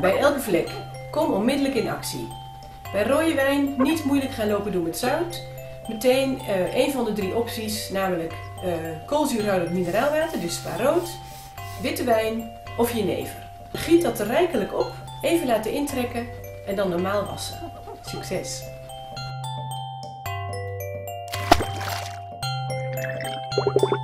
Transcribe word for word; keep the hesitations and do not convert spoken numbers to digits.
bij elke vlek. Kom onmiddellijk in actie. Bij rode wijn niet moeilijk gaan lopen doen met zout. Meteen uh, een van de drie opties, namelijk uh, koolzuurhoudend mineraalwater, dus spaarrood, witte wijn of jenever. Giet dat er rijkelijk op, even laten intrekken en dan normaal wassen. Succes! you